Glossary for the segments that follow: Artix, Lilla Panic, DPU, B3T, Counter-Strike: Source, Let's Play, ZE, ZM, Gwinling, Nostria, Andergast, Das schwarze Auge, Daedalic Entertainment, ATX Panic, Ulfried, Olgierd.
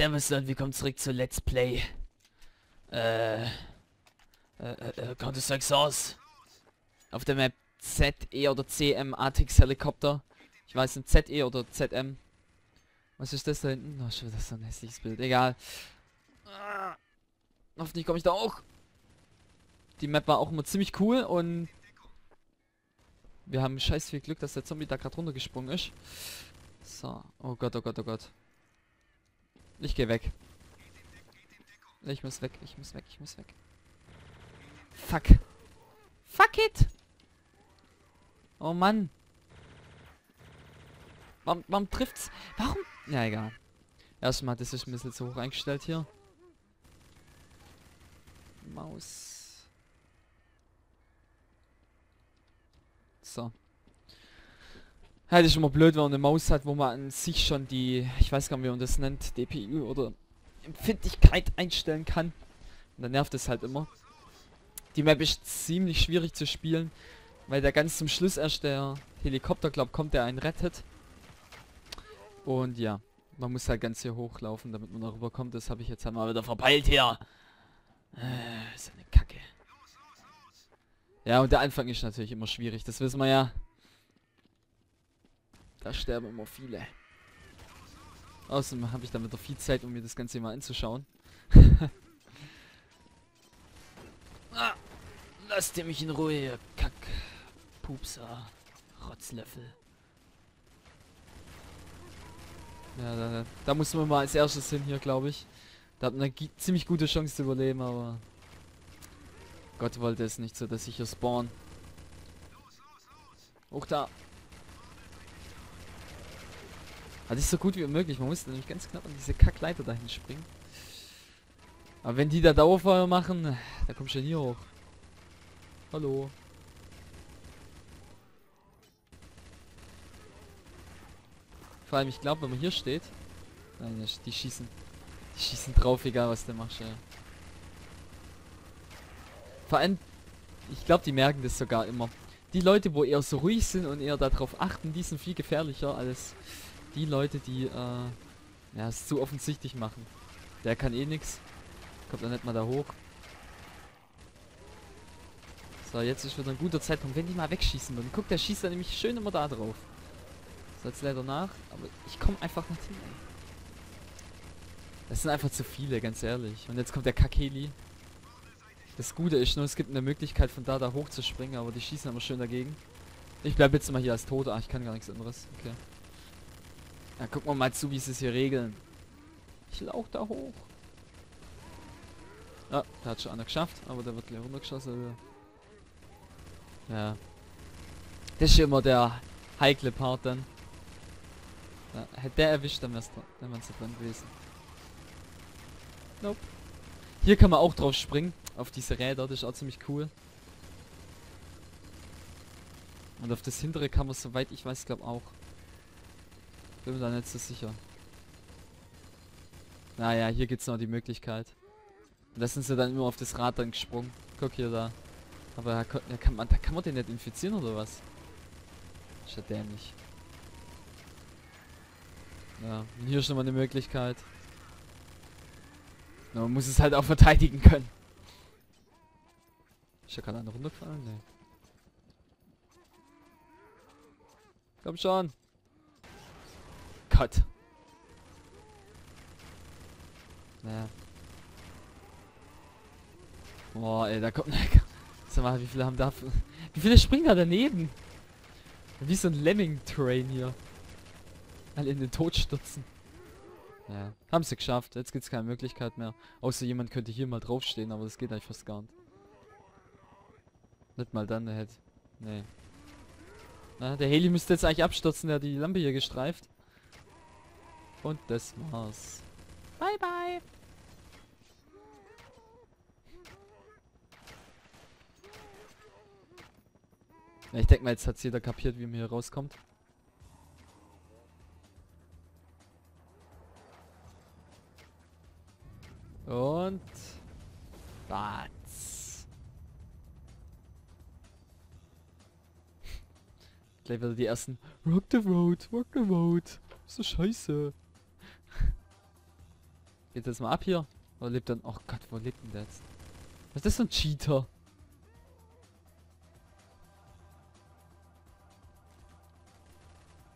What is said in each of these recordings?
Servus und willkommen zurück zu Let's Play Counter-Strike: Source auf der Map ZE oder CM Artix Helikopter. Ich weiß nicht, ZE oder ZM. Was ist das da hinten? Oh, schon wieder so ein hässliches Bild. Egal. Hoffentlich komme ich da auch. Die Map war auch immer ziemlich cool und wir haben scheiß viel Glück, dass der Zombie da gerade runtergesprungen ist. So. Oh Gott, oh Gott, oh Gott. Ich geh weg. Ich muss weg, ich muss weg, ich muss weg. Fuck. Fuck it! Oh Mann. Warum trifft's? Warum? Ja, egal. Erstmal, das ist ein bisschen zu hoch eingestellt hier. Maus. So. Halt ist schon mal blöd, wenn man eine Maus hat, wo man an sich schon die, ich weiß gar nicht, wie man das nennt, DPU oder Empfindlichkeit einstellen kann. Und dann nervt es halt immer. Die Map ist ziemlich schwierig zu spielen, weil der ganz zum Schluss erst der Helikopter, glaub, kommt, der einen rettet. Und ja, man muss halt ganz hier hochlaufen, damit man darüber kommt. Das habe ich jetzt halt mal wieder verpeilt hier. Ist eine Kacke. Ja, und der Anfang ist natürlich immer schwierig, das wissen wir ja. Da sterben immer viele. Außerdem habe ich dann wieder viel Zeit, um mir das Ganze mal anzuschauen. Ah, lasst ihr mich in Ruhe, Kack. Pupser. Rotzlöffel. Ja, da muss man mal als erstes hin hier, glaube ich. Da hat man eine ziemlich gute Chance zu überleben, aber... Gott wollte es nicht so, dass ich hier spawn. Hoch da. Das ist so gut wie möglich. Man muss nämlich ganz knapp an diese Kackleiter dahin springen. Aber wenn die da Dauerfeuer machen, da kommst du ja nie hoch. Hallo. Vor allem, ich glaube, wenn man hier steht... Nein, die schießen. Die schießen drauf, egal was der macht. Ja. Vor allem, ich glaube, die merken das sogar immer. Die Leute, wo eher so ruhig sind und eher darauf achten, die sind viel gefährlicher als... Die Leute, die ja, es zu offensichtlich machen. Der kann eh nix. Kommt dann nicht mal da hoch. So, jetzt ist wieder ein guter Zeitpunkt, wenn die mal wegschießen würden. Guck, der schießt dann nämlich schön immer da drauf. So, jetzt leider nach. Aber ich komme einfach nicht hin, ey. Das sind einfach zu viele, ganz ehrlich. Und jetzt kommt der Kakeli. Das Gute ist nur, es gibt eine Möglichkeit, von da hoch zu springen, aber die schießen immer schön dagegen. Ich bleibe jetzt mal hier als Toter. Ah, ich kann gar nichts anderes. Okay. Na, gucken wir mal zu, wie sie es hier regeln. Ich will auch da hoch. Ah, da hat schon einer geschafft, aber der wird gleich runtergeschossen. Ja. Das ist immer der heikle Part dann. Ja, hätte der erwischt, dann wäre es dran gewesen. Nope. Hier kann man auch drauf springen, auf diese Räder, das ist auch ziemlich cool. Und auf das hintere kann man, soweit ich weiß, glaube auch. Bin mir da nicht so sicher. Naja, hier gibt es noch die Möglichkeit. Und da sind sie dann immer auf das Rad dann gesprungen. Guck hier da. Aber da kann man den nicht infizieren oder was? Ist ja dämlich. Ja, und hier ist schon mal eine Möglichkeit. Na, man muss es halt auch verteidigen können. Ist ja gerade einer runtergefallen? Nee. Komm schon! Hat. Naja. Boah, ey, da kommt... Sag mal, wie viele haben da... Wie viele springen da daneben? Wie so ein Lemming-Train hier. Alle in den Tod stürzen. Ja, haben sie geschafft. Jetzt gibt es keine Möglichkeit mehr. Außer jemand könnte hier mal draufstehen, aber das geht eigentlich fast gar nicht. Nicht mal dann, der hätte... Nee. Na, der Heli müsste jetzt eigentlich abstürzen, der hat die Lampe hier gestreift. Und das war's. Bye bye. Ja, ich denke mal, jetzt hat jeder kapiert, wie man hier rauskommt. Und... Batz. Gleich wieder die ersten... Rock the road, rock the road. So scheiße. Geht das mal ab hier? Oder lebt dann... Oh Gott, wo lebt denn der jetzt? Was ist das für ein Cheater?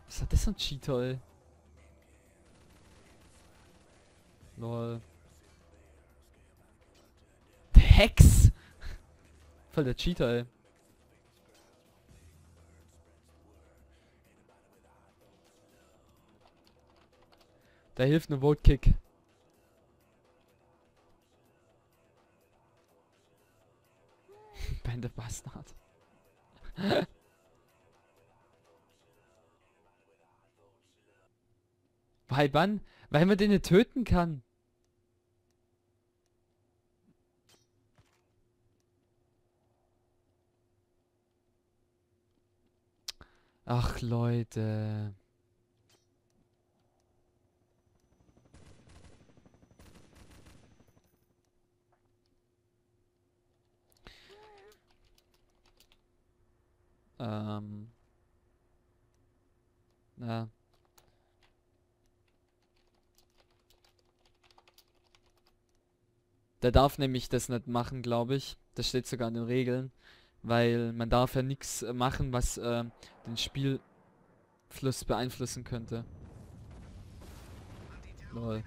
Was hat das für ein Cheater, ey? Lol. Der Hex! Voll der Cheater, ey. Da hilft nur Vote-Kick. Bande Bastard. Weil wann? Weil man den nicht töten kann. Ach Leute. Na. Der darf nämlich das nicht machen, glaube ich. Das steht sogar in den Regeln. Weil man darf ja nichts machen, was den Spielfluss beeinflussen könnte. Lol.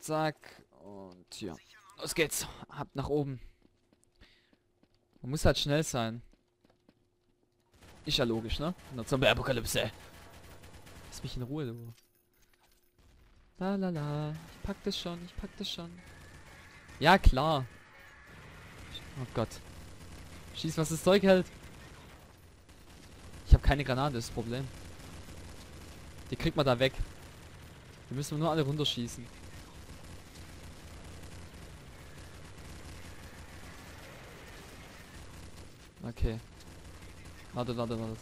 Zack. Und ja. Los geht's. Ab nach oben. Man muss halt schnell sein. Ist ja logisch, ne? In der Zombie-Apokalypse. Lass mich in Ruhe, du. La la la. Ich pack das schon, ich pack das schon. Ja, klar. Oh Gott. Schieß, was das Zeug hält. Ich habe keine Granate, ist das Problem. Die kriegt man da weg. Die müssen wir nur alle runterschießen. Okay. Warte, warte, warte.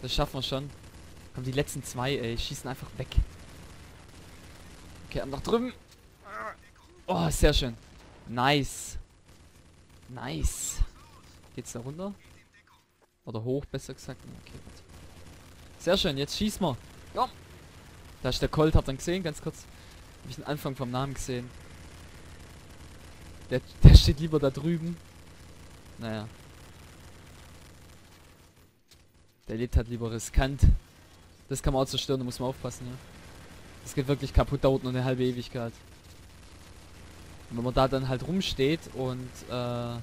Das schaffen wir schon. Komm, die letzten zwei, ey. Schießen einfach weg. Okay, ab nach drüben. Oh, sehr schön. Nice. Nice. Geht's da runter? Oder hoch, besser gesagt. Okay, gut. Sehr schön, jetzt schießen wir. Komm. Da ist der Colt, habt ihr gesehen? Ganz kurz. Hab ich den Anfang vom Namen gesehen. Der steht lieber da drüben. Naja. Der lebt halt lieber riskant. Das kann man auch zerstören, da muss man aufpassen, ja. Das geht wirklich kaputt, dauert nur eine halbe Ewigkeit. Und wenn man da dann halt rumsteht und man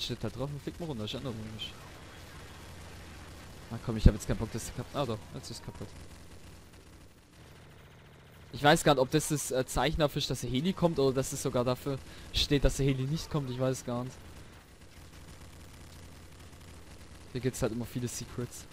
steht halt drauf und fliegt mal runter, ist andersrum nicht. Na komm, ich habe jetzt keinen Bock, das ist kaputt. Ah doch, jetzt ist kaputt. Ich weiß gar nicht, ob das das Zeichen dafür ist, dass der Heli kommt, oder dass es sogar dafür steht, dass der Heli nicht kommt. Ich weiß gar nicht. Hier gibt es halt immer viele Secrets.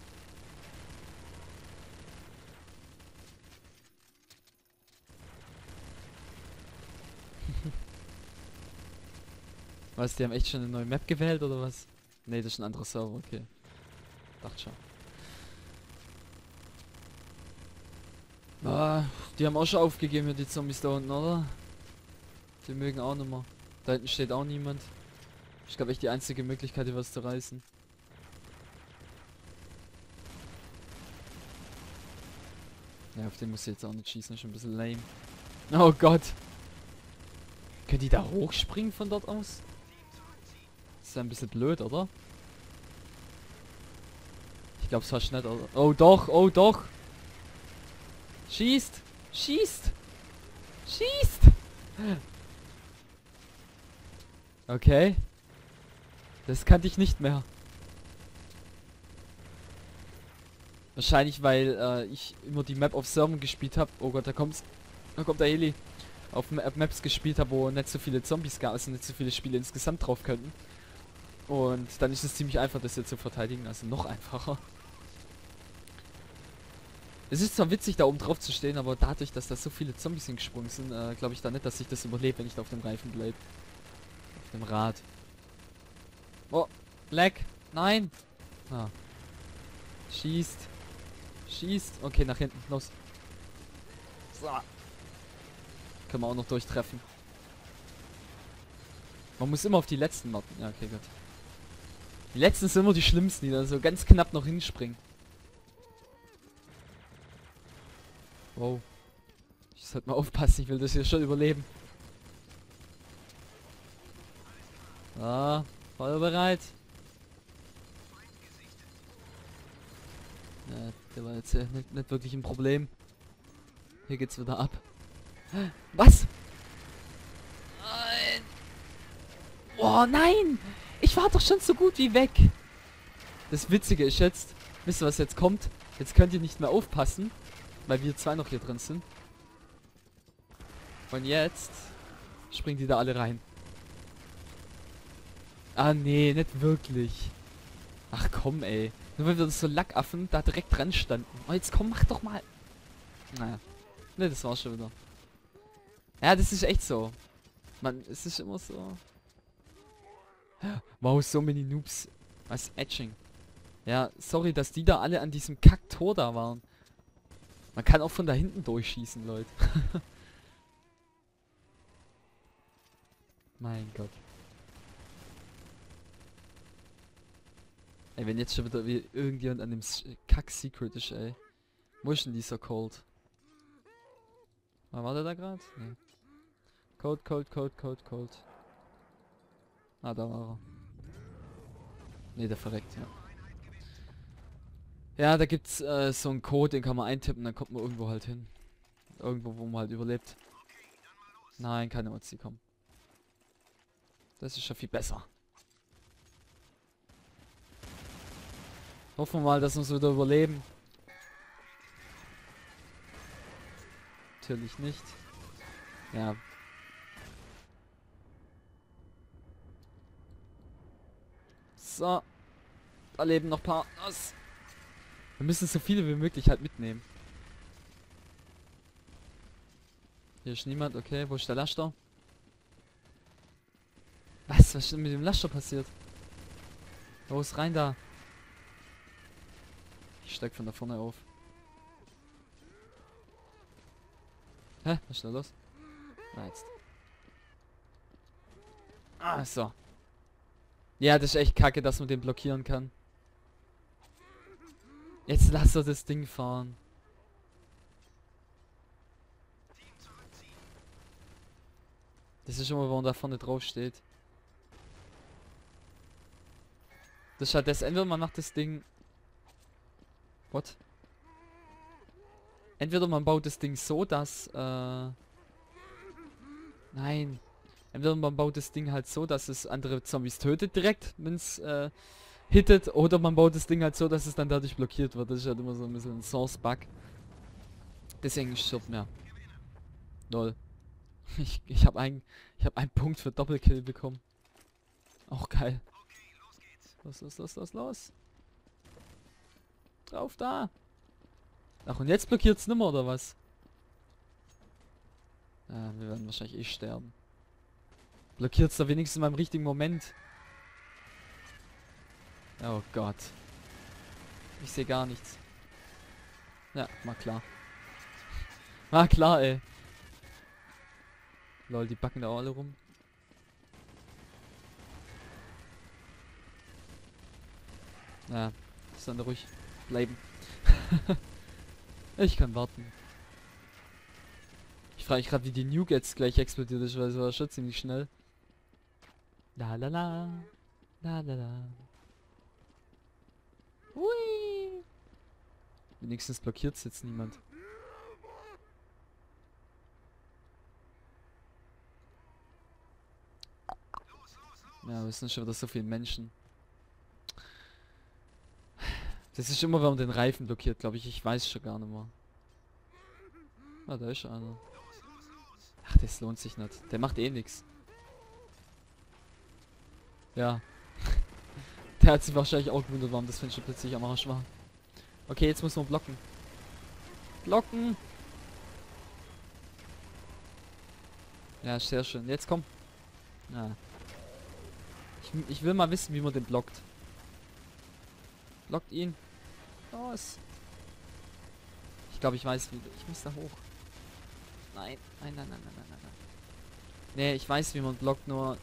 Weißt du, die haben echt schon eine neue Map gewählt, oder was? Ne, das ist ein anderer Server, okay. Dachte schon. Die haben auch schon aufgegeben, hier die Zombies da unten, oder? Die mögen auch nicht mehr. Da hinten steht auch niemand. Ich glaube echt die einzige Möglichkeit, hier was zu reißen. Ja, auf den muss ich jetzt auch nicht schießen, schon ein bisschen lame. Oh Gott! Können die da hochspringen von dort aus? Das ist ja ein bisschen blöd, oder? Ich glaube es war schnell, oder? Oh doch, oh doch! Schießt! Schießt! Schießt! Okay. Das kannte ich nicht mehr. Wahrscheinlich, weil ich immer die Map auf Servern gespielt habe. Oh Gott, da kommt der Heli. Auf Maps gespielt habe, wo nicht so viele Zombies gab, also nicht so viele Spiele insgesamt drauf könnten. Und dann ist es ziemlich einfach, das hier zu verteidigen, also noch einfacher. Es ist zwar witzig, da oben drauf zu stehen, aber dadurch, dass da so viele Zombies hingesprungen sind, glaube ich da nicht, dass ich das überlebe, wenn ich da auf dem Reifen bleibe. Auf dem Rad. Oh, Black! Nein! Ah. Schießt! Schießt! Okay, nach hinten, los! So. Können wir auch noch durchtreffen. Man muss immer auf die letzten warten. Ja, okay, gut. Die letzten sind immer die schlimmsten, die dann so ganz knapp noch hinspringen. Wow. Ich sollte mal aufpassen, ich will das hier schon überleben. Ah, voll bereit. Ja, der war jetzt nicht wirklich ein Problem. Hier geht's wieder ab. Was? Nein! Oh nein! Ich war doch schon so gut wie weg. Das Witzige ist jetzt, wisst ihr, was jetzt kommt? Jetzt könnt ihr nicht mehr aufpassen, weil wir zwei noch hier drin sind. Und jetzt springen die da alle rein. Ah nee, nicht wirklich. Ach komm ey. Nur weil wir uns so Lackaffen da direkt dran standen. Oh jetzt komm, mach doch mal. Naja. Ne, das war's schon wieder. Ja, das ist echt so. Man, es ist immer so. Wow, so many Noobs. Was? Etching. Ja, sorry, dass die da alle an diesem Kack-Tor da waren. Man kann auch von da hinten durchschießen, Leute. Mein Gott. Ey, wenn jetzt schon wieder irgendjemand an dem Kack-Secret ist, ey. Wo ist denn dieser Cold? War der da gerade? Nee. Cold. Ah, da war er. Ne, der verreckt, ja. Ja, da gibt's so einen Code, den kann man eintippen, dann kommt man irgendwo halt hin. Irgendwo, wo man halt überlebt. Nein, keine Ozi, komm. Das ist ja viel besser. Hoffen wir mal, dass wir es wieder überleben. Natürlich nicht. Ja. So. Da leben noch ein paar aus. Wir müssen so viele wie möglich halt mitnehmen. Hier ist niemand, okay. Wo ist der Laster? Was? Was ist denn mit dem Laster passiert? Los, rein da. Ich steig von da vorne auf. Hä? Was ist da los? Na jetzt. Ah, so. Ja, das ist echt kacke, dass man den blockieren kann. Jetzt lass doch das Ding fahren. Das ist immer, wenn man da vorne drauf steht. Das ist halt das. Entweder man macht das Ding... What? Entweder man baut das Ding so, dass... Nein. Entweder man baut das Ding halt so, dass es andere Zombies tötet direkt, wenn es hittet, oder man baut das Ding halt so, dass es dann dadurch blockiert wird. Das ist halt immer so ein bisschen ein Source-Bug. Deswegen stirbt mehr. Lol. Ich habe einen Punkt für Doppelkill bekommen. Auch geil. Los. Drauf da. Ach, und jetzt blockiert's nimmer, oder was? Ja, wir werden wahrscheinlich eh sterben. Blockiert's da wenigstens mal im richtigen Moment. Oh Gott. Ich sehe gar nichts. Ja, mal klar. Mal klar, ey. Lol, die backen da auch alle rum. Ja, ist dann ruhig bleiben. Ich kann warten. Ich frage mich gerade, wie die Nuke jetzt gleich explodiert ist, weil es war schon ziemlich schnell. La la la. La la la. Hui. Wenigstens blockiert es jetzt niemand. Ja, wir sind schon wieder so viele Menschen. Das ist immer, wenn man den Reifen blockiert, glaube ich. Ich weiß schon gar nicht mehr. Ah, da ist schon einer. Ach, das lohnt sich nicht. Der macht eh nichts. Ja. Der hat sich wahrscheinlich auch gewundert, warum das Fenster plötzlich am Arsch war. Okay, jetzt muss man blocken. Blocken! Ja, sehr schön. Jetzt komm. Ja. Ich will mal wissen, wie man den blockt. Blockt ihn. Los. Ich glaube, ich weiß, wie... Ich muss da hoch. Nein. Nee, ich weiß, wie man blockt, nur...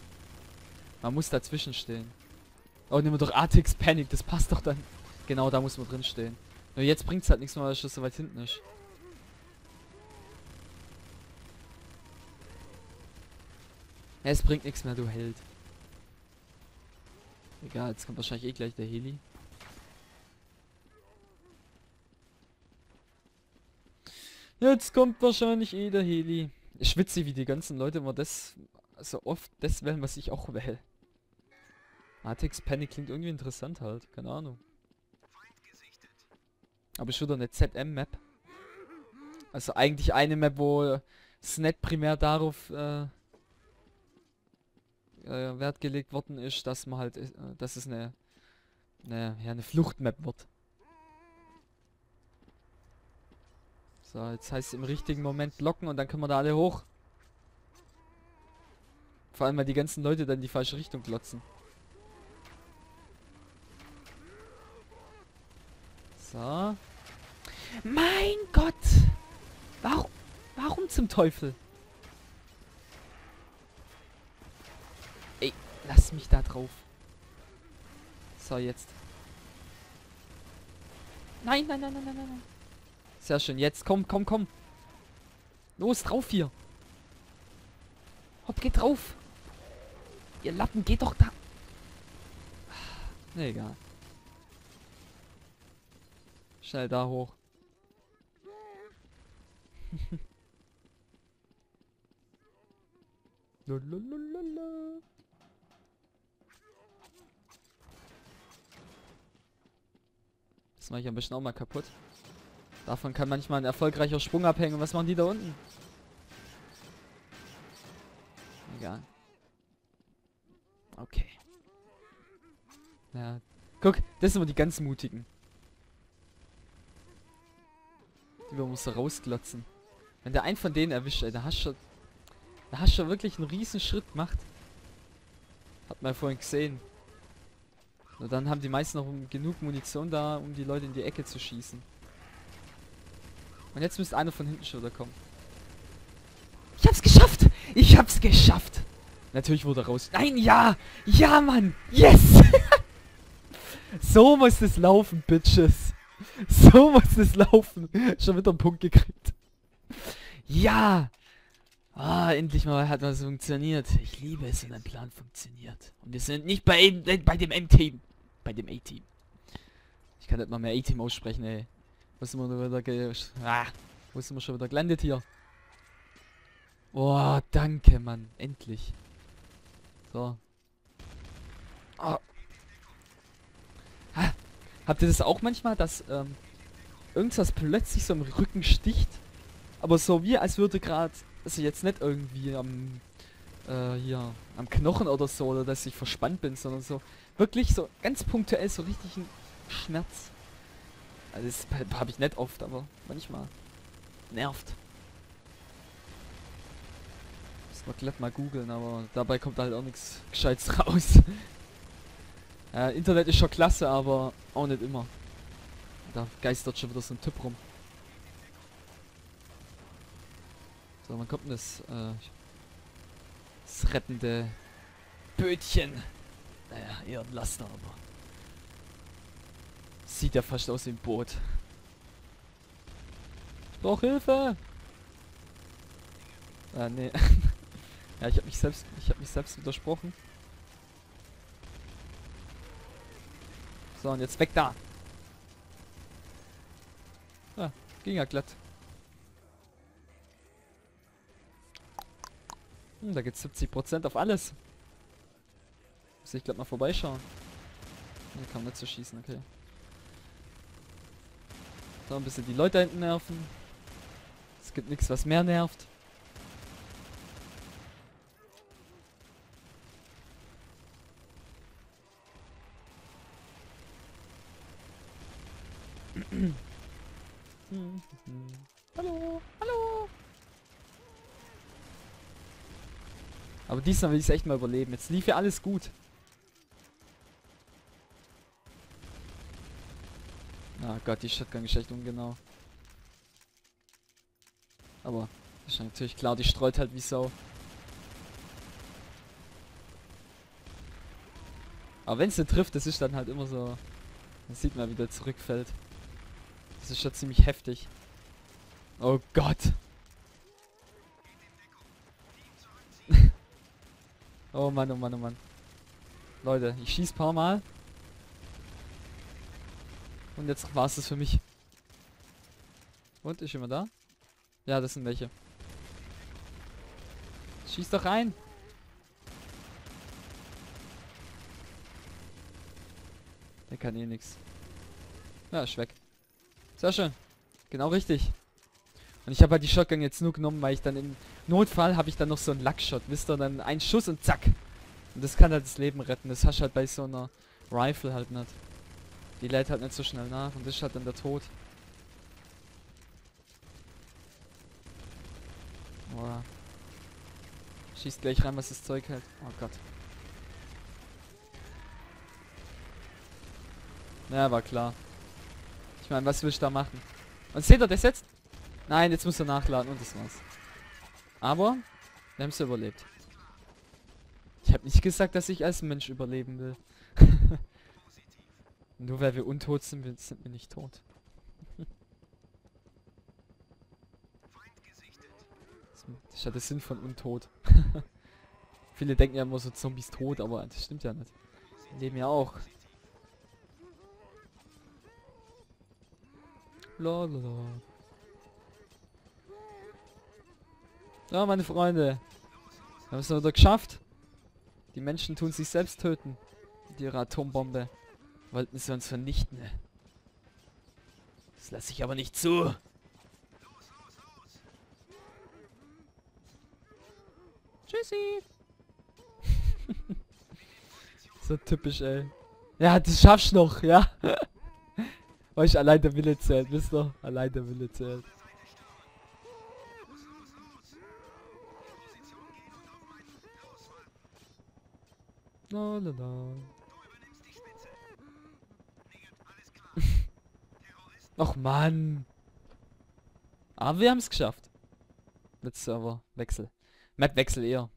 Man muss dazwischen stehen. Oh, nehmen wir doch ATX Panic, das passt doch dann. Genau, da muss man drin stehen. Nur jetzt bringt's halt nichts mehr, weil das so weit hinten ist. Es bringt nichts mehr, du Held. Egal, jetzt kommt wahrscheinlich eh gleich der Heli. Jetzt kommt wahrscheinlich eh der Heli. Ich schwitze, wie die ganzen Leute immer das so oft das wählen, was ich auch wähle. ATX Panic klingt irgendwie interessant halt, keine Ahnung. Aber ich würde eine ZM-Map. Also eigentlich eine Map, wo es nicht primär darauf Wert gelegt worden ist, dass man halt, dass es eine Fluchtmap wird. So, jetzt heißt es im richtigen Moment blocken und dann können wir da alle hoch. Vor allem, weil die ganzen Leute dann in die falsche Richtung glotzen. So. Mein Gott! Warum zum Teufel? Ey, lass mich da drauf. So, jetzt. Nein, nein, nein, nein, nein, nein. Sehr schön, jetzt komm, komm, komm. Los, drauf hier. Hopp, geht drauf. Ihr Lappen, geht doch da. Nee, egal. Schnell da hoch. Das mache ich ein bisschen auch mal kaputt. Davon kann manchmal ein erfolgreicher Sprung abhängen. Und was machen die da unten? Egal. Okay. Ja. Guck, das sind immer die ganz Mutigen. Die man muss da rausglotzen. Wenn der einen von denen erwischt, ey, da hast du wirklich einen riesen Schritt gemacht. Hat man ja vorhin gesehen. Nur dann haben die meisten noch genug Munition da, um die Leute in die Ecke zu schießen. Und jetzt müsste einer von hinten schon wieder kommen. Ich hab's geschafft! Ich hab's geschafft! Natürlich wurde er raus. Nein, ja! Ja, Mann! Yes! So muss es laufen, Bitches! So muss es laufen! Schon wieder einen Punkt gekriegt. Ja! Ah, endlich mal hat was funktioniert. Ich liebe es, wenn ein Plan funktioniert. Und wir sind nicht bei dem M-Team. Bei dem A-Team. Ich kann nicht mal mehr A-Team aussprechen, ey. Wo sind wir schon wieder gelandet hier? Boah, danke, Mann. Endlich. So. Oh. Ha. Habt ihr das auch manchmal, dass irgendwas plötzlich so im Rücken sticht? Aber so wie als würde gerade, also jetzt nicht irgendwie am hier am Knochen oder so, oder dass ich verspannt bin, sondern so wirklich so ganz punktuell so richtig ein Schmerz. Also das habe ich nicht oft, aber manchmal nervt. Muss man glatt mal googeln, aber dabei kommt halt auch nichts Gescheites raus. Internet ist schon klasse, aber auch nicht immer. Da geistert schon wieder so ein Typ rum. So, wann kommt denn das rettende Bötchen? Naja, eher ein Laster, aber... Sieht ja fast aus dem Boot. Ich brauche Hilfe! Ah, nee. Ja, ich hab mich selbst widersprochen. So, und jetzt weg da! Ah, ging ja glatt. Hm, da geht's 70% auf alles. Muss ich glatt mal vorbeischauen. Nee, kann man nicht so schießen, okay. So, ein bisschen die Leute hinten nerven. Es gibt nichts, was mehr nervt. Hallo, hallo. Aber diesmal will ich es echt mal überleben. Jetzt lief ja alles gut. Ah Gott, die Shotgun ist echt ungenau. Aber ist natürlich klar, die streut halt wie Sau. Aber wenn es nicht trifft, das ist dann halt immer so. Dann sieht man, wie der zurückfällt. Das ist schon ziemlich heftig. Oh Gott. Oh Mann, oh Mann, oh Mann. Leute, ich schieß ein paar Mal. Und jetzt war es das für mich. Und, ist jemand da? Ja, das sind welche. Schieß doch rein! Der kann eh nix. Ja, ist weg. Sehr schön. Genau richtig. Und ich habe halt die Shotgun jetzt nur genommen, weil ich dann im Notfall habe ich dann noch so einen Lackshot, wisst ihr? Dann ein Schuss und zack. Und das kann halt das Leben retten. Das hast du halt bei so einer Rifle halt nicht. Die lädt halt nicht so schnell nach und das ist halt dann der Tod. Boah. Schießt gleich rein, was das Zeug hält. Oh Gott. Ja, war klar. Ich meine, was will ich da machen? Und seht ihr, der setzt? Nein, jetzt muss er nachladen und das war's. Aber, wir haben es überlebt. Ich habe nicht gesagt, dass ich als Mensch überleben will. Nur weil wir untot sind, sind wir nicht tot. Das ist ja der Sinn von untot. Viele denken ja immer so, Zombies tot, aber das stimmt ja nicht. Die leben ja auch. Lololol. Ja, meine Freunde. Wir haben es wieder geschafft. Die Menschen tun sich selbst töten. Mit ihrer Atombombe. Wollten sie uns vernichten. Das lasse ich aber nicht zu. Tschüssi. So typisch, ey. Ja, das schaffst du noch, ja. Euch allein der Wille zählt, wisst ihr? Allein der Wille zählt. No, no, no. Ach Mann. Aber wir haben es geschafft. Mit Server Wechsel. Map Wechsel eher.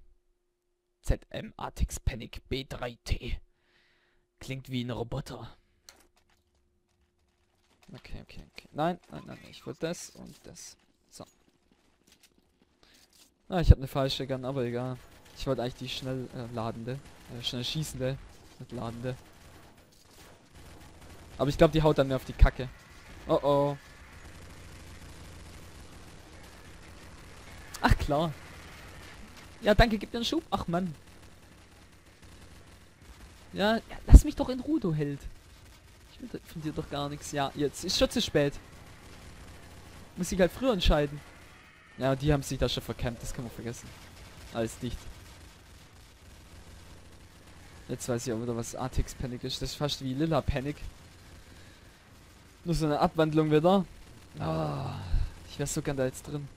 ZM, ATX Panic, B3T. Klingt wie ein Roboter. Okay, okay, okay. Nein, nein, nein, ich wollte das und das. So. Ah, ich habe eine falsche Gun, aber egal. Ich wollte eigentlich die schnell ladende. Schnell schießende. Nicht ladende. Aber ich glaube, die haut dann mehr auf die Kacke. Oh oh. Ach klar. Ja, danke, gib dir einen Schub. Ach Mann. Ja, ja, lass mich doch in Ruhe, du Held. Ich will von dir doch gar nichts. Ja, jetzt ist schon zu spät. Muss ich halt früher entscheiden. Ja, die haben sich da schon verkämpft. Das kann man vergessen. Alles dicht. Jetzt weiß ich auch wieder, was Artix Panic ist. Das ist fast wie Lilla Panic. Nur so eine Abwandlung wieder. Ah, ich wäre so gern da jetzt drin.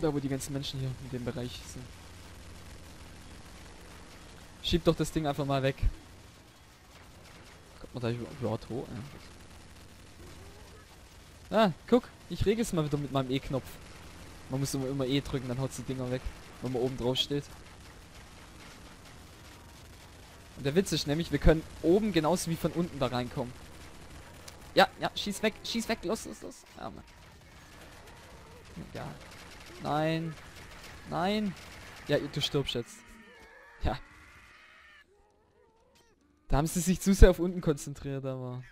Da, wo die ganzen Menschen hier in dem Bereich sind. Schieb doch das Ding einfach mal weg. Oder über Auto. Ah, guck, ich regle es mal wieder mit meinem E-Knopf. Man muss immer E drücken, dann haut die Dinger weg, wenn man oben drauf steht. Und der Witz ist nämlich, wir können oben genauso wie von unten da reinkommen. Ja, ja, schieß weg, los, los, los. Ja, Mann. Ja. Nein. Nein. Ja, du stirbst jetzt. Ja. Da haben sie sich zu sehr auf unten konzentriert, aber...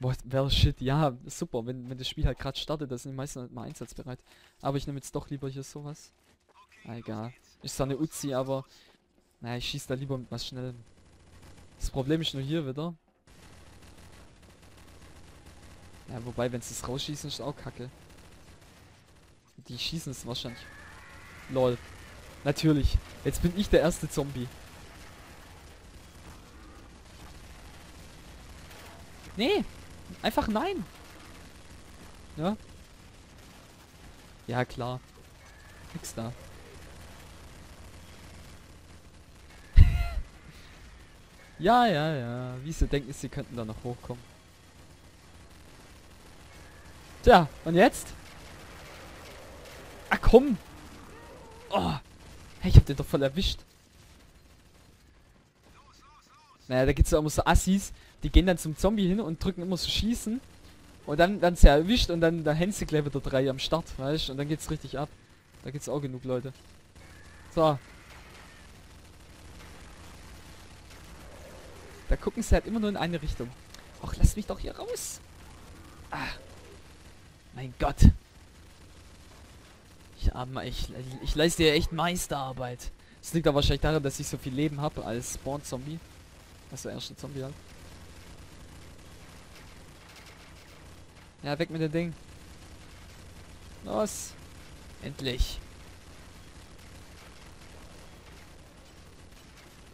Boah, well shit, ja, super, wenn das Spiel halt gerade startet, das sind die meisten halt mal einsatzbereit. Aber ich nehme jetzt doch lieber hier sowas. Ah, egal. Ist zwar eine Uzi, aber... Naja, ich schieße da lieber mit was Schnellem. Das Problem ist nur hier wieder. Ja, wobei, wenn sie es rausschießen, ist auch kacke. Die schießen es wahrscheinlich. Lol. Natürlich. Jetzt bin ich der erste Zombie. Nee, einfach nein. Ja. Ja, klar. Nix da. Ja, ja, ja. Wie sie denken, sie könnten da noch hochkommen. Tja, und jetzt? Ach komm. Oh. Hey, ich hab den doch voll erwischt. Naja, da gibt's ja immer so Assis, die gehen dann zum Zombie hin und drücken immer so schießen. Und dann werden sie ja erwischt und dann hängst du gleich wieder 3 am Start, weißt du? Und dann geht's richtig ab. Da gibt's auch genug Leute. So. Da gucken sie halt immer nur in eine Richtung. Och, lass mich doch hier raus. Ah. Mein Gott. Ich leiste ja echt Meisterarbeit. Das liegt aber wahrscheinlich daran, dass ich so viel Leben habe als Spawn-Zombie. Also erste Zombie halt. Ja, weg mit dem Ding. Los. Endlich.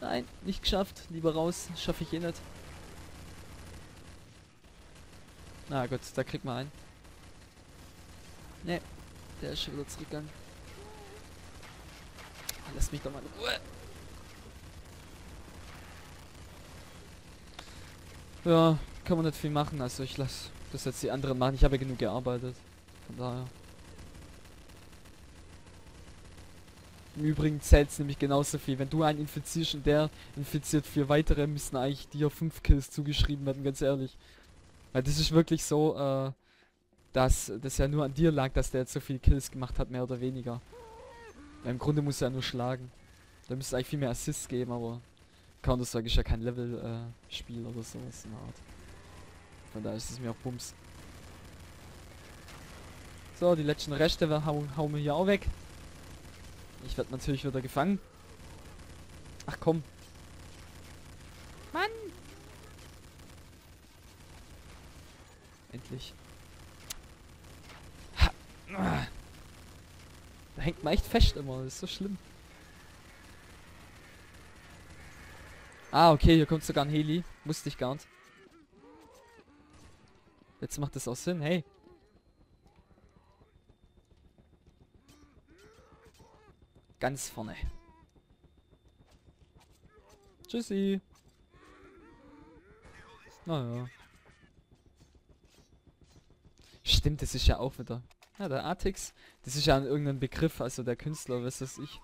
Nein, nicht geschafft. Lieber raus. Schaffe ich eh nicht. Na gut, da kriegt man einen. Ne, der ist schon wieder zurückgegangen. Lass mich doch mal in Ruhe. Ja, kann man nicht viel machen. Also ich lasse das jetzt die anderen machen. Ich habe ja genug gearbeitet. Von daher. Im Übrigen zählt es nämlich genauso viel. Wenn du einen infizierst und der infiziert 4 weitere, müssen eigentlich dir 5 Kills zugeschrieben werden, ganz ehrlich. Weil das ist wirklich so, dass das ja nur an dir lag, dass der jetzt so viele Kills gemacht hat, mehr oder weniger. Weil im Grunde muss er ja nur schlagen. Da müsste eigentlich viel mehr Assists geben, aber Counter-Strike ist ja kein Level-Spiel oder sowas in der Art. Von daher ist es mir auch Bums. So, die letzten Reste hauen wir hier auch weg. Ich werde natürlich wieder gefangen. Ach komm. Mann! Endlich. Ha. Da hängt man echt fest immer, das ist so schlimm. Ah, okay, hier kommt sogar ein Heli. Musste ich gar nicht. Jetzt macht das auch Sinn, hey. Ganz vorne. Tschüssi. Naja. Stimmt, das ist ja auch wieder. Ja, der Artix. Das ist ja irgendein Begriff, also der Künstler, was weiß ich.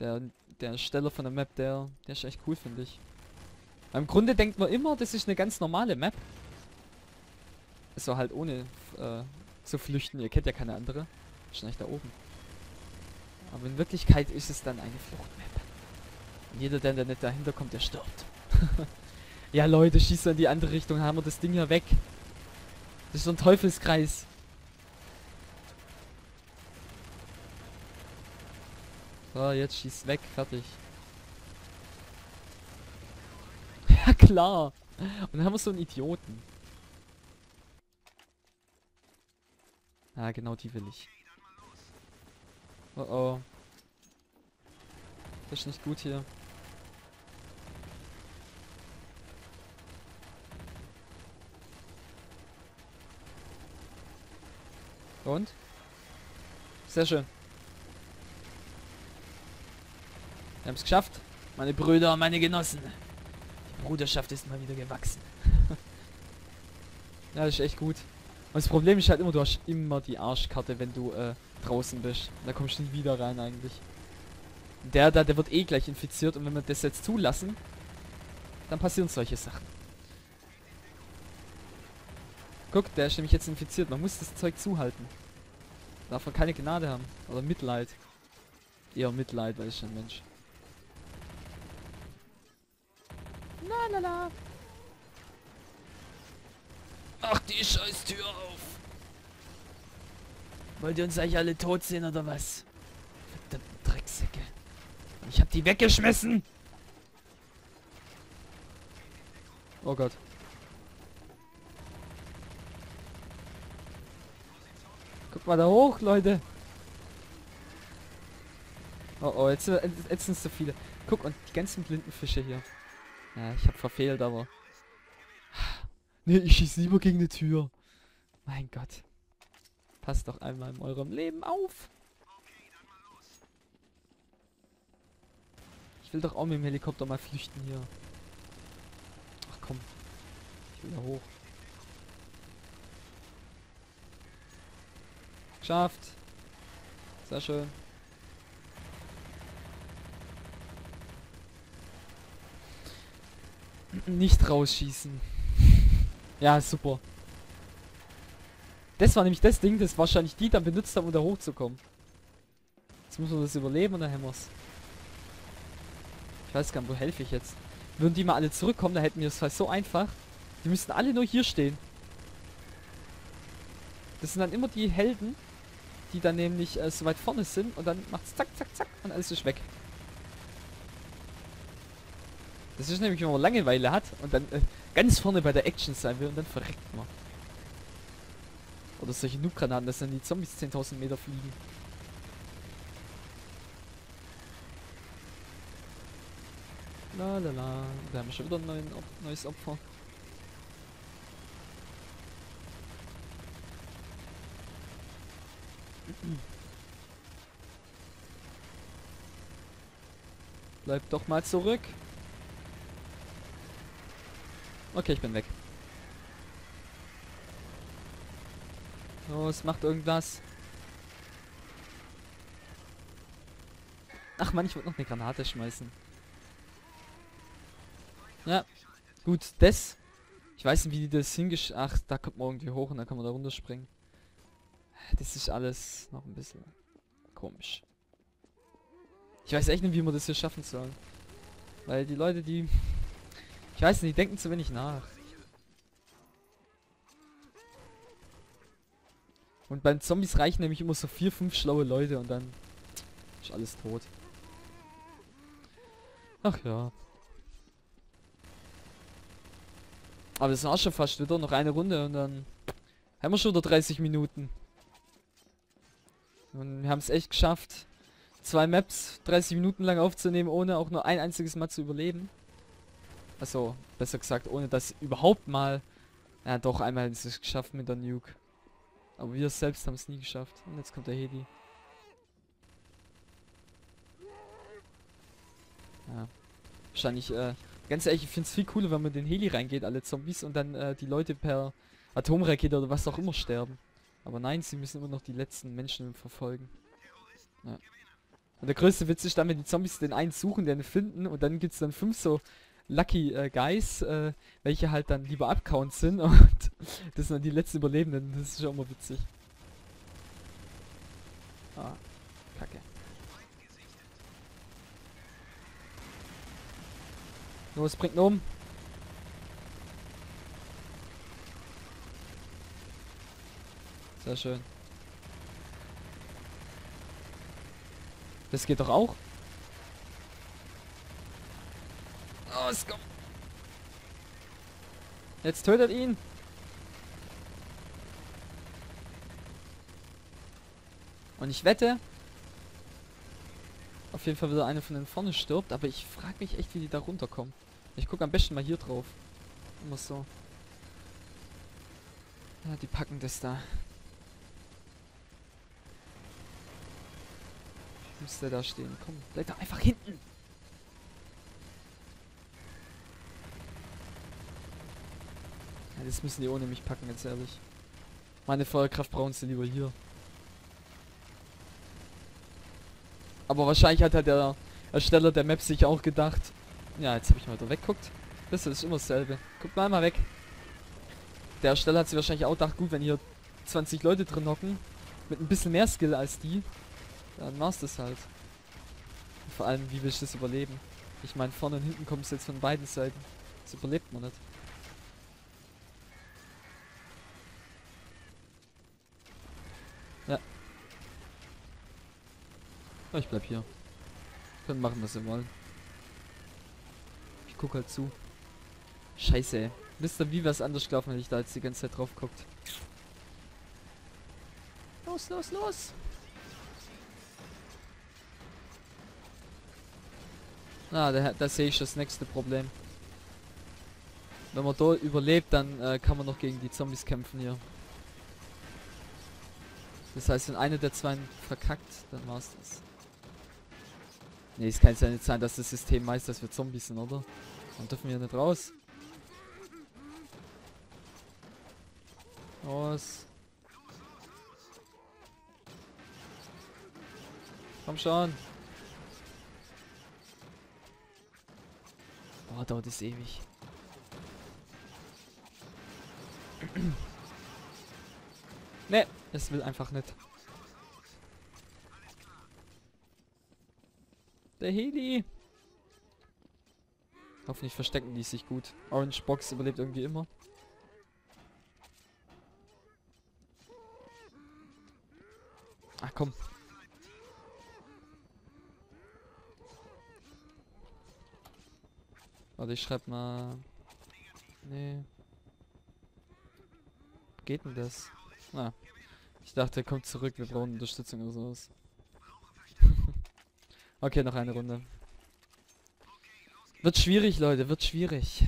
Der Ersteller von der Map, der ist echt cool, finde ich. Im Grunde denkt man immer, das ist eine ganz normale Map. So halt ohne zu flüchten. Ihr kennt ja keine andere. Ist nicht da oben. Aber in Wirklichkeit ist es dann eine Fluchtmap. Und jeder, der nicht dahinter kommt, der stirbt. Ja, Leute, schießt in die andere Richtung, haben wir das Ding hier weg. Das ist so ein Teufelskreis. So, jetzt schießt weg, fertig. Ja, klar. Und dann haben wir so einen Idioten. Ah, genau die will ich. Oh oh. Das ist nicht gut hier. Und? Sehr schön. Wir haben es geschafft. Meine Brüder und meine Genossen. Die Bruderschaft ist mal wieder gewachsen. Ja, das ist echt gut. Und das Problem ist halt immer, du hast immer die Arschkarte, wenn du draußen bist. Da kommst du nie wieder rein eigentlich. Der da, der wird eh gleich infiziert und wenn wir das jetzt zulassen, dann passieren solche Sachen. Guck, der ist nämlich jetzt infiziert. Man muss das Zeug zuhalten. Darf man keine Gnade haben. Oder Mitleid. Eher Mitleid, weil ich ein Mensch. La la la. Ach, die scheiß Tür auf! Wollt ihr uns eigentlich alle tot sehen oder was? Verdammten Drecksäcke. Ich hab die weggeschmissen! Oh Gott. Guck mal da hoch, Leute! Oh oh, jetzt sind es so viele. Guck, und die ganzen blinden Fische hier. Ja, ich hab verfehlt, aber... Nee, ich schieße lieber gegen die Tür. Mein Gott. Passt doch einmal in eurem Leben auf. Ich will doch auch mit dem Helikopter mal flüchten hier. Ach komm. Ich will da hoch. Geschafft. Sehr schön. Nicht rausschießen. Ja, super. Das war nämlich das Ding, das wahrscheinlich die dann benutzt haben, um da hochzukommen. Jetzt muss man das überleben und dann haben wir's. Ich weiß gar nicht, wo helfe ich jetzt? Würden die mal alle zurückkommen, da hätten wir es fast so einfach. Die müssten alle nur hier stehen. Das sind dann immer die Helden, die dann nämlich so weit vorne sind und dann macht's zack, zack, zack und alles ist weg. Das ist nämlich, wenn man Langeweile hat und dann ganz vorne bei der Action sein will und dann verreckt man. Oder solche Noob-Granaten, dass dann die Zombies 10.000 Meter fliegen. Lalala, da haben wir schon wieder ein neues Opfer. Bleib doch mal zurück. Okay, ich bin weg. Los, macht irgendwas. Ach man, ich wollte noch eine Granate schmeißen. Ja, gut, das. Ich weiß nicht, wie die das hingesch... Ach, da kommt man irgendwie hoch und dann kann man da runterspringen. Das ist alles noch ein bisschen komisch. Ich weiß echt nicht, wie man das hier schaffen soll. Weil die Leute, die... Ich weiß nicht, die denken zu wenig nach. Und beim Zombies reichen nämlich immer so 4, 5 schlaue Leute und dann ist alles tot. Ach ja. Aber das war schon fast wieder noch eine Runde und dann haben wir schon wieder 30 Minuten. Und wir haben es echt geschafft, 2 Maps 30 Minuten lang aufzunehmen, ohne auch nur ein einziges Mal zu überleben. Also, besser gesagt, ohne dass überhaupt mal... Ja, doch, einmal haben sie es geschafft mit der Nuke. Aber wir selbst haben es nie geschafft. Und jetzt kommt der Heli. Ja. Wahrscheinlich, ganz ehrlich, ich finde es viel cooler, wenn man in den Heli reingeht, alle Zombies, und dann die Leute per Atomrakete oder was auch immer sterben. Aber nein, sie müssen immer noch die letzten Menschen verfolgen. Ja. Und der größte Witz ist dann, wenn die Zombies den einen suchen, den finden, und dann gibt es dann 5 so... Lucky Guys, welche halt dann lieber abkauen sind und das sind dann die letzten Überlebenden, das ist ja immer witzig. Ah, kacke. Los, bringt ihn um. Sehr schön. Das geht doch auch. Jetzt tötet ihn. Und ich wette, auf jeden Fall wieder einer von den vorne stirbt, aber ich frage mich echt, wie die da runterkommen. Ich gucke am besten mal hier drauf. Immer so. Ja, die packen das da. Müsste da stehen. Komm, bleib da einfach hinten. Das müssen die ohne mich packen, ganz ehrlich. Meine Feuerkraft brauchen sie lieber hier. Aber wahrscheinlich hat halt der Ersteller der Map sich auch gedacht. Ja, jetzt habe ich mal da wegguckt. Das ist immer dasselbe. Guckt mal einmal weg. Der Ersteller hat sich wahrscheinlich auch gedacht, gut, wenn hier 20 Leute drin hocken, mit ein bisschen mehr Skill als die, dann war's das halt. Und vor allem, wie will ich das überleben? Ich meine, vorne und hinten kommt es jetzt von beiden Seiten. Das überlebt man nicht. Ich bleib hier. Können machen, was wir wollen. Ich guck halt zu. Scheiße, ey. Wisst ihr, wie wär's anders gelaufen, wenn ich da jetzt die ganze Zeit drauf guckt? Los, los, los! Na, da sehe ich das nächste Problem. Wenn man da überlebt, dann kann man noch gegen die Zombies kämpfen hier. Das heißt, wenn einer der zwei verkackt, dann war's das. Ne, es kann ja nicht sein, dass das System meist, dass wir Zombies sind, oder? Dann dürfen wir nicht raus. Los. Komm schon. Oh, dauert es ewig. Ne, es will einfach nicht. Der Heli. Hoffentlich verstecken die sich gut. Orange Box überlebt irgendwie immer. Ach komm. Warte, ich schreib mal... Nee. Geht denn das? Na. Ich dachte, er kommt zurück, wir brauchen Unterstützung oder sowas. Okay, noch eine Runde. Wird schwierig, Leute, wird schwierig.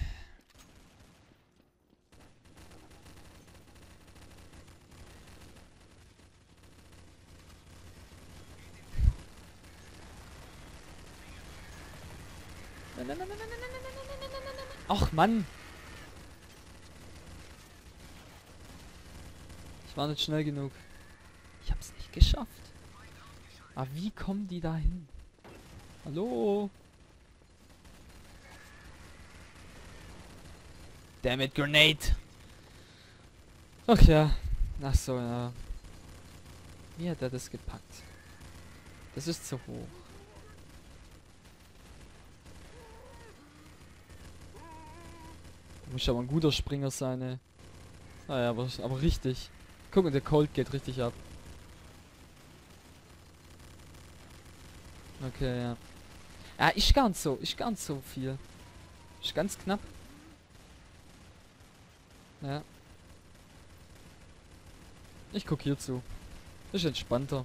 Ach, Mann! Ich war nicht schnell genug. Ich hab's nicht geschafft. Aber wie kommen die da hin? Hallo? Dammit, Grenade! Ach ja. Ach so, ja. Wie hat er das gepackt? Das ist zu hoch. Muss aber ein guter Springer sein, ey. Naja, aber richtig. Guck mal, der Colt geht richtig ab. Okay, ja. Ja, ich ganz so viel. Ich ganz knapp. Ja. Ich guck hier zu. Ist entspannter.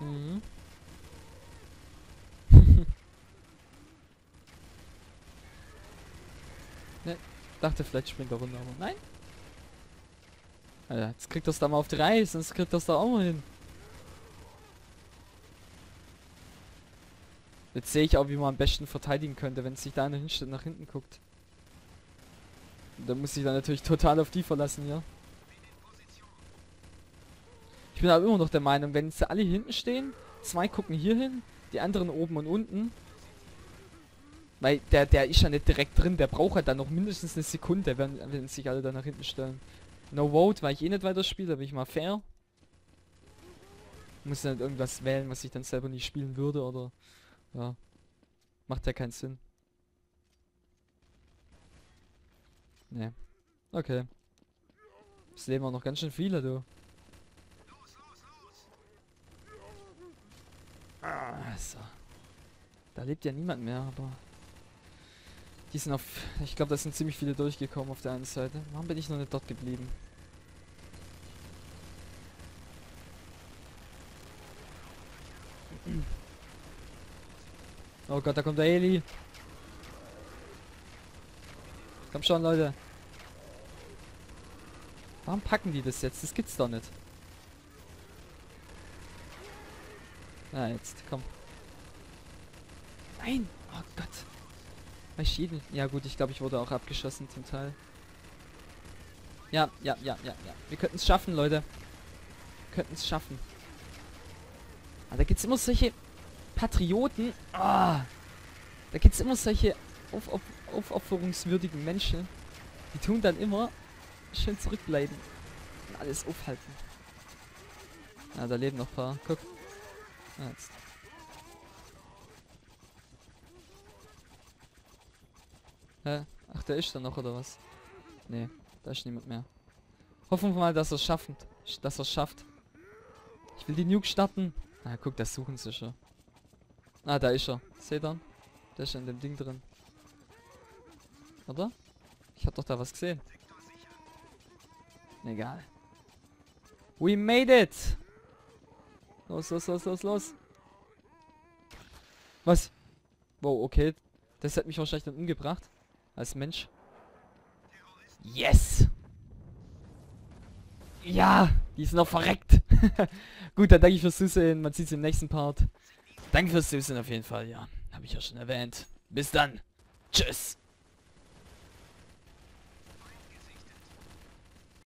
Mhm. Ne, dachte vielleicht springt er runter, aber nein. Alter, jetzt kriegt das da mal auf die Reihe, sonst kriegt das da auch mal hin. Jetzt sehe ich auch, wie man am besten verteidigen könnte, wenn sich da einer hinstellt und nach hinten guckt. Da muss ich dann natürlich total auf die verlassen, ja. Ich bin aber immer noch der Meinung, wenn sie alle hinten stehen, zwei gucken hier hin, die anderen oben und unten. Weil der ist ja nicht direkt drin, der braucht ja dann noch mindestens eine Sekunde, wenn sich alle da nach hinten stellen. No vote, weil ich eh nicht weiterspiele, da bin ich mal fair. Muss dann irgendwas wählen, was ich dann selber nicht spielen würde oder... Ja, macht ja keinen Sinn. Ne. Okay. Es leben auch noch ganz schön viele, du. Ah, so. Da lebt ja niemand mehr, aber... Die sind auf... Ich glaube, da sind ziemlich viele durchgekommen auf der einen Seite. Warum bin ich noch nicht dort geblieben? Oh Gott, da kommt der Heli. Komm schon, Leute. Warum packen die das jetzt? Das gibt's doch nicht. Na, jetzt, komm. Nein! Oh Gott. Ich jeden... Ja gut, ich glaube, ich wurde auch abgeschossen zum Teil. Ja. Wir könnten es schaffen, Leute. Wir könnten es schaffen. Aber da gibt's immer solche... Patrioten, ah, da gibt es immer solche aufopferungswürdigen Menschen, die tun dann immer schön zurückbleiben und alles aufhalten. Ja, da leben noch ein paar, guck. Ja, jetzt. Hä? Ach, der ist da noch oder was? Nee, da ist niemand mehr. Hoffen wir mal, dass er es schafft. Ich will die Nuke starten. Na guck, das suchen sie schon. Ah, da ist er. Seht ihr? Der ist ja in dem Ding drin. Oder? Ich hab doch da was gesehen. Egal. We made it! Los. Was? Wow, okay. Das hat mich wahrscheinlich dann umgebracht. Als Mensch. Yes! Ja! Die ist noch verreckt! Gut, dann danke ich fürs Zusehen. Man sieht's im nächsten Part. Danke fürs Zusehen auf jeden Fall, ja. Habe ich ja schon erwähnt. Bis dann. Tschüss.